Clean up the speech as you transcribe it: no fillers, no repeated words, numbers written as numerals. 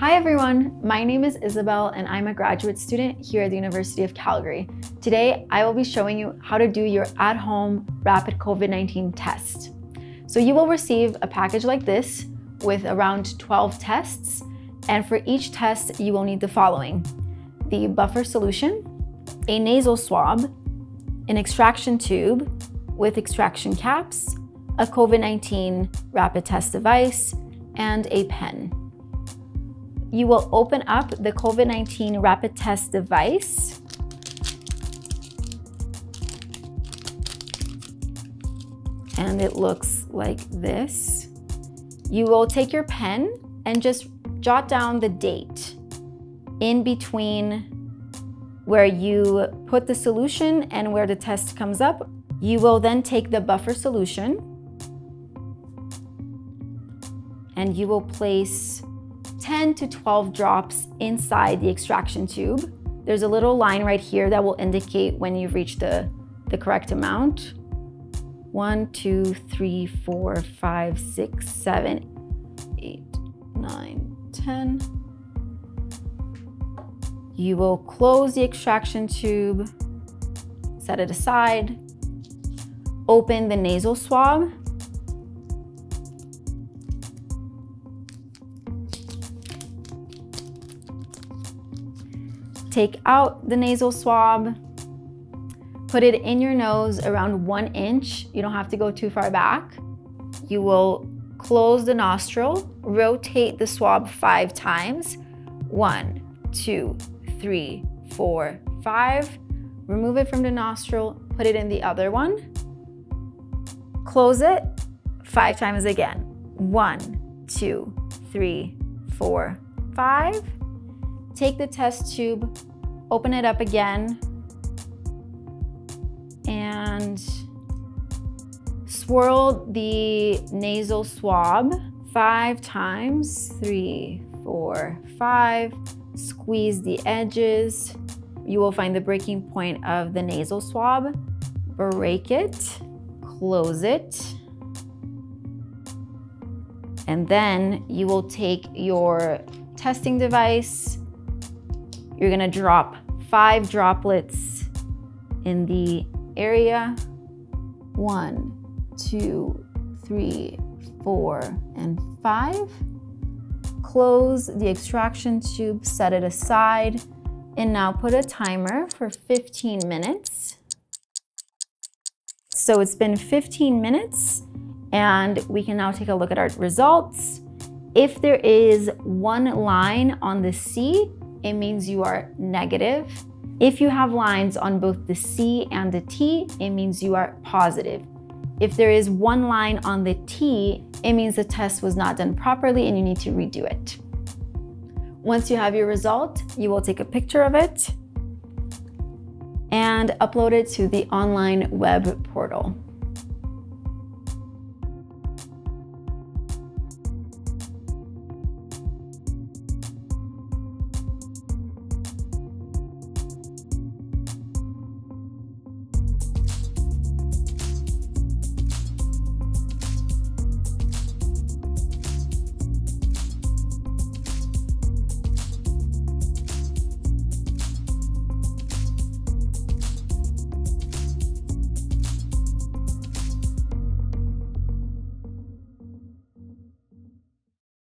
Hi everyone, my name is Isabel and I'm a graduate student here at the University of Calgary. Today, I will be showing you how to do your at-home rapid COVID-19 test. So you will receive a package like this with around 12 tests, and for each test, you will need the following: the buffer solution, a nasal swab, an extraction tube with extraction caps, a COVID-19 rapid test device, and a pen. You will open up the COVID-19 rapid test device. And it looks like this. You will take your pen and just jot down the date in between where you put the solution and where the test comes up. You will then take the buffer solution and you will place 10 to 12 drops inside the extraction tube. There's a little line right here that will indicate when you've reached the correct amount. 1, 2, 3, 4, 5, 6, 7, 8, 9, 10. You will close the extraction tube, set it aside, open the nasal swab, take out the nasal swab, put it in your nose around 1 inch. You don't have to go too far back. You will close the nostril, rotate the swab 5 times. 1, 2, 3, 4, 5. Remove it from the nostril, put it in the other one. Close it 5 times again. 1, 2, 3, 4, 5. Take the test tube, open it up again, and swirl the nasal swab 5 times, 3, 4, 5. Squeeze the edges. You will find the breaking point of the nasal swab. Break it, close it, and then you will take your testing device. You're gonna drop 5 droplets in the area. 1, 2, 3, 4, and 5. Close the extraction tube, set it aside, and now put a timer for 15 minutes. So it's been 15 minutes, and we can now take a look at our results. If there is one line on the C, it means you are negative. If you have lines on both the C and the T, it means you are positive. If there is one line on the T, it means the test was not done properly and you need to redo it. Once you have your result, you will take a picture of it and upload it to the online web portal.